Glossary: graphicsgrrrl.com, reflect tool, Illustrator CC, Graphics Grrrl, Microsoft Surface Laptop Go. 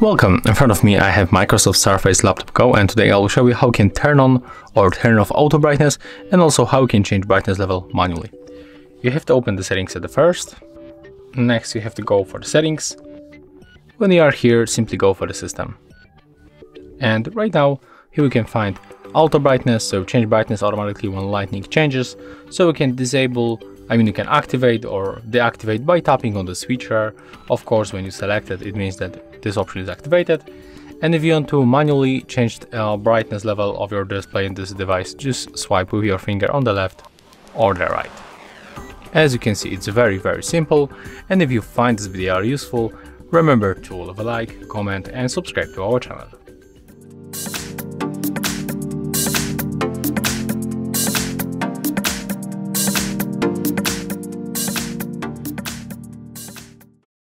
Welcome! In front of me I have Microsoft Surface Laptop Go, and today I will show you how you can turn on or turn off auto brightness, and also how you can change brightness level manually. You have to open the settings at the first. Next you have to go for the settings. When you are here, simply go for the system. And right now here we can find auto brightness, so change brightness automatically when lighting changes. So we can activate or deactivate by tapping on the switcher. Of course, when you select it, it means that this option is activated. And if you want to manually change the brightness level of your display in this device, just swipe with your finger on the left or the right. As you can see, it's very simple. And if you find this video useful, remember to leave a like, comment and subscribe to our channel.